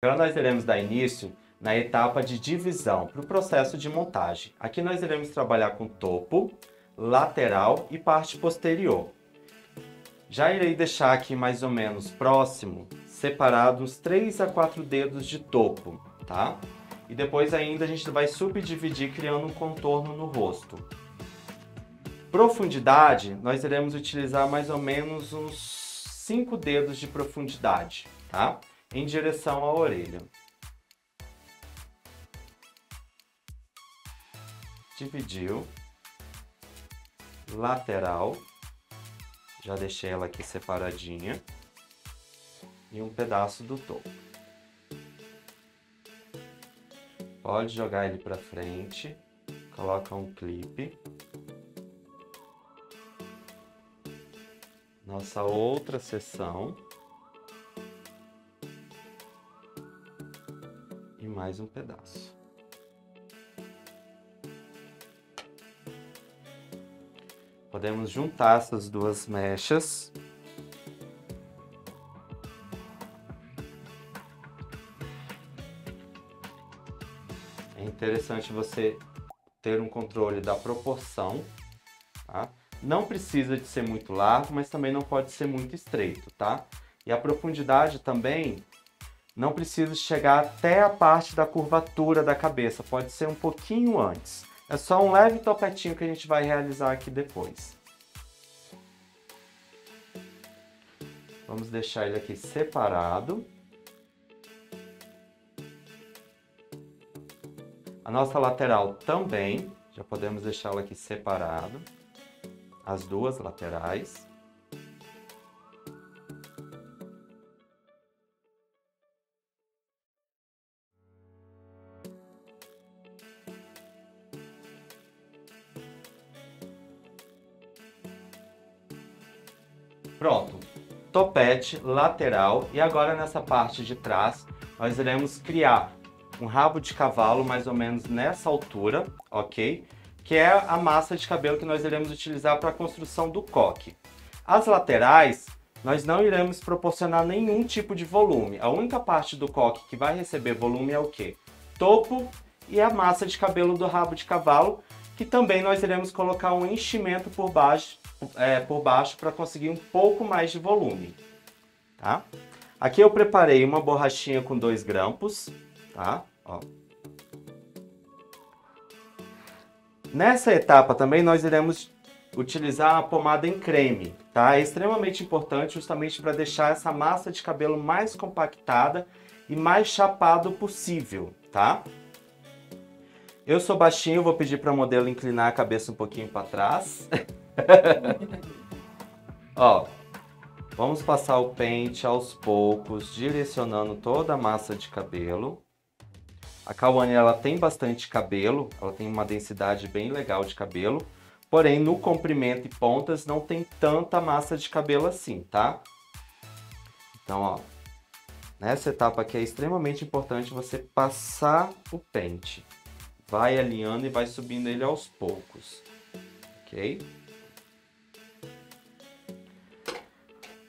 Agora nós iremos dar início na etapa de divisão para o processo de montagem. Aqui nós iremos trabalhar com topo, lateral e parte posterior. Já irei deixar aqui mais ou menos próximo, separado uns 3 a 4 dedos de topo, tá? E depois ainda a gente vai subdividir criando um contorno no rosto. Profundidade, nós iremos utilizar mais ou menos uns 5 dedos de profundidade, tá? Em direção à orelha. Dividiu. Lateral. Já deixei ela aqui separadinha. E um pedaço do topo. Pode jogar ele para frente. Coloca um clipe. Nossa outra seção. Mais um pedaço. Podemos juntar essas duas mechas. É interessante você ter um controle da proporção, tá? Não precisa de ser muito largo, mas também não pode ser muito estreito, tá? E a profundidade também não precisa chegar até a parte da curvatura da cabeça, pode ser um pouquinho antes. É só um leve topetinho que a gente vai realizar aqui depois. Vamos deixar ele aqui separado. A nossa lateral também, já podemos deixá-la aqui separado. As duas laterais. Pronto, topete, lateral, e agora nessa parte de trás nós iremos criar um rabo de cavalo mais ou menos nessa altura, ok? Que é a massa de cabelo que nós iremos utilizar para a construção do coque. As laterais, nós não iremos proporcionar nenhum tipo de volume. A única parte do coque que vai receber volume é o quê? Topo e a massa de cabelo do rabo de cavalo, que também nós iremos colocar um enchimento por baixo, para conseguir um pouco mais de volume, tá? Aqui eu preparei uma borrachinha com 2 grampos, tá? Ó. Nessa etapa também nós iremos utilizar a pomada em creme, tá? É extremamente importante justamente para deixar essa massa de cabelo mais compactada e mais chapado possível, tá? Eu sou baixinho, vou pedir para o modelo inclinar a cabeça um pouquinho para trás. Ó, vamos passar o pente aos poucos, direcionando toda a massa de cabelo. A Cauane, ela tem bastante cabelo, ela tem uma densidade bem legal de cabelo, porém no comprimento e pontas não tem tanta massa de cabelo assim, tá? Então, ó, nessa etapa aqui é extremamente importante você passar o pente. Vai alinhando e vai subindo ele aos poucos, ok?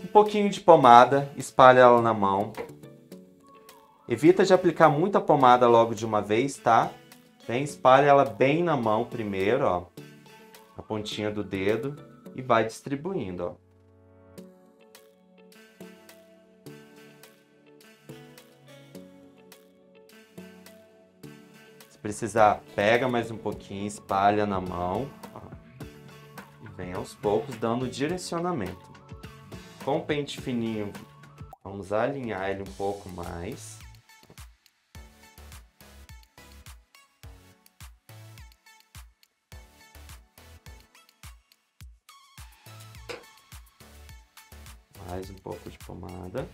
Um pouquinho de pomada, espalha ela na mão. Evita de aplicar muita pomada logo de uma vez, tá? Bem, espalha ela bem na mão primeiro, ó. A pontinha do dedo e vai distribuindo, ó. Se precisar, pega mais um pouquinho, espalha na mão, ó. E vem aos poucos dando direcionamento. Com o pente fininho, vamos alinhar ele um pouco mais. Mais um pouco de pomada.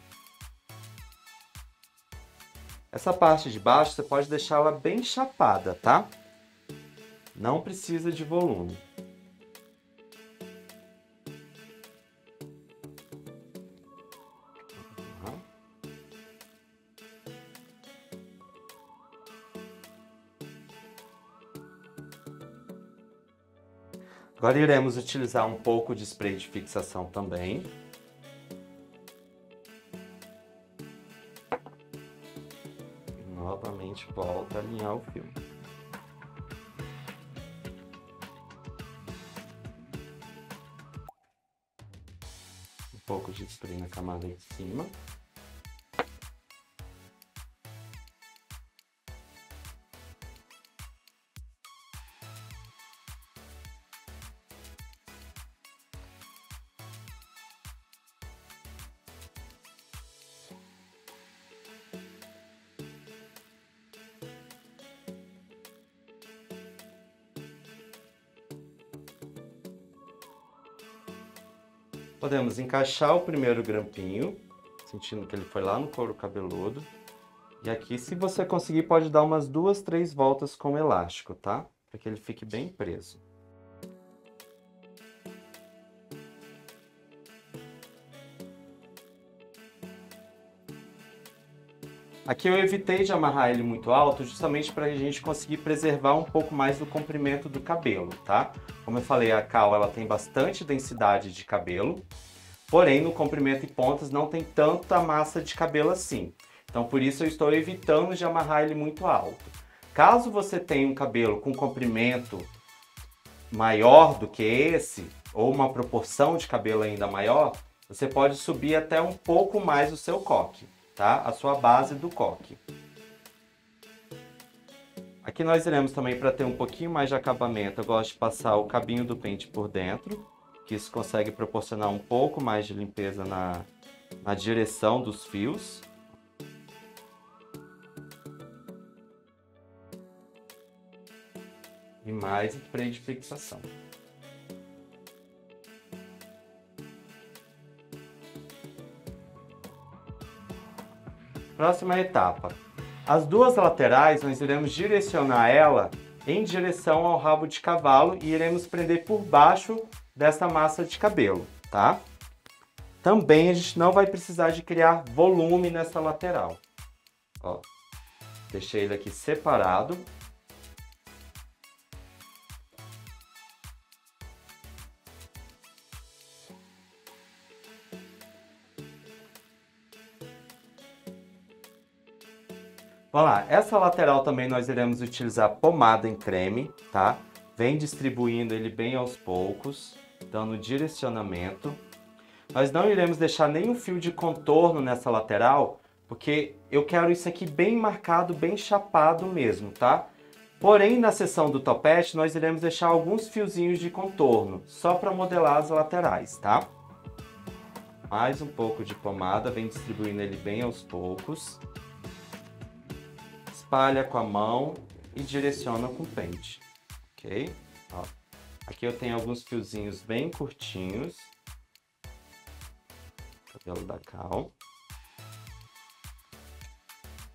Essa parte de baixo você pode deixá-la bem chapada, tá? Não precisa de volume. Agora iremos utilizar um pouco de spray de fixação também. novamente volta a alinhar o fio. Um pouco de spray na camada de cima. Podemos encaixar o primeiro grampinho, sentindo que ele foi lá no couro cabeludo. E aqui, se você conseguir, pode dar umas 2, 3 voltas com o elástico, tá? Para que ele fique bem preso. Aqui eu evitei de amarrar ele muito alto, justamente para a gente conseguir preservar um pouco mais do comprimento do cabelo, tá? Como eu falei, a cau ela tem bastante densidade de cabelo, porém no comprimento e pontas não tem tanta massa de cabelo assim. Então por isso eu estou evitando de amarrar ele muito alto. Caso você tenha um cabelo com comprimento maior do que esse, ou uma proporção de cabelo ainda maior, você pode subir até um pouco mais o seu coque. Tá? A sua base do coque. Aqui nós iremos também, para ter um pouquinho mais de acabamento, eu gosto de passar o cabinho do pente por dentro, que isso consegue proporcionar um pouco mais de limpeza na direção dos fios. E mais spray de fixação. Próxima etapa. As duas laterais nós iremos direcionar ela em direção ao rabo de cavalo e iremos prender por baixo dessa massa de cabelo, tá? Também a gente não vai precisar de criar volume nessa lateral. Ó, deixei ele aqui separado. Vamos lá, essa lateral também nós iremos utilizar pomada em creme, tá? Vem distribuindo ele bem aos poucos, dando direcionamento. Nós não iremos deixar nenhum fio de contorno nessa lateral, porque eu quero isso aqui bem marcado, bem chapado mesmo, tá? Porém, na seção do topete, nós iremos deixar alguns fiozinhos de contorno, só para modelar as laterais, tá? Mais um pouco de pomada, vem distribuindo ele bem aos poucos. Espalha com a mão e direciona com o pente, ok? Ó, aqui eu tenho alguns fiozinhos bem curtinhos. Cabelo da cal.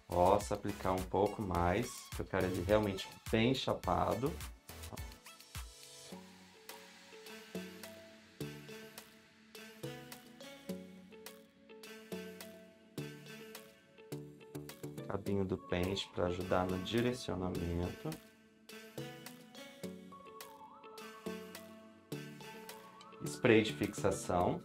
Posso aplicar um pouco mais, porque eu quero ele realmente bem chapado. Cabinho do pente para ajudar no direcionamento. Spray de fixação.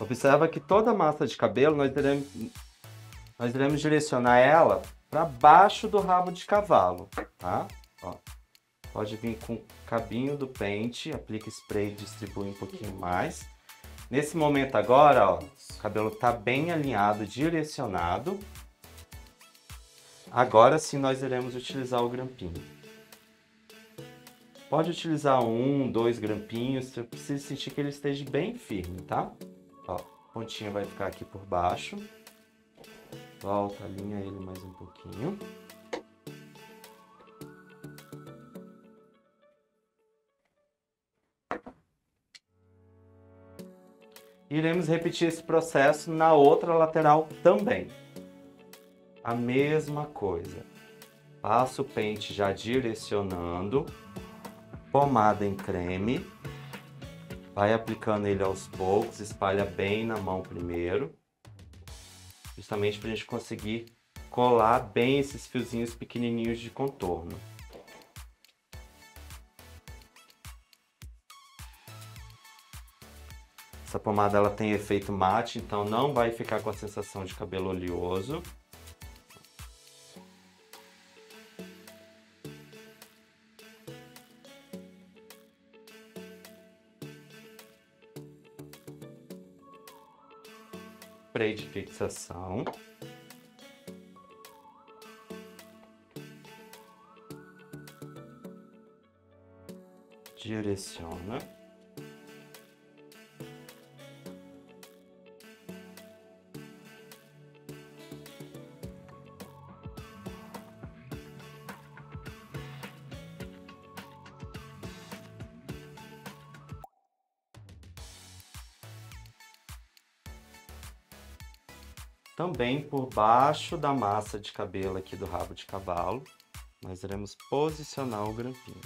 Observa que toda a massa de cabelo nós iremos direcionar ela para baixo do rabo de cavalo, tá? Ó, pode vir com o cabinho do pente, aplica spray e distribui um pouquinho mais. Nesse momento agora, ó, o cabelo tá bem alinhado, direcionado. Agora sim nós iremos utilizar o grampinho. Pode utilizar 1, 2 grampinhos, você precisa sentir que ele esteja bem firme, tá? Ó, a pontinha vai ficar aqui por baixo. Volta, alinha ele mais um pouquinho. Iremos repetir esse processo na outra lateral também. A mesma coisa. Passa o pente já direcionando. Pomada em creme. Vai aplicando ele aos poucos, espalha bem na mão primeiro. Justamente para a gente conseguir colar bem esses fiozinhos pequenininhos de contorno. Essa pomada ela tem efeito mate, então não vai ficar com a sensação de cabelo oleoso. Spray de fixação. Direciona. Também por baixo da massa de cabelo aqui do rabo de cavalo, nós iremos posicionar o grampinho.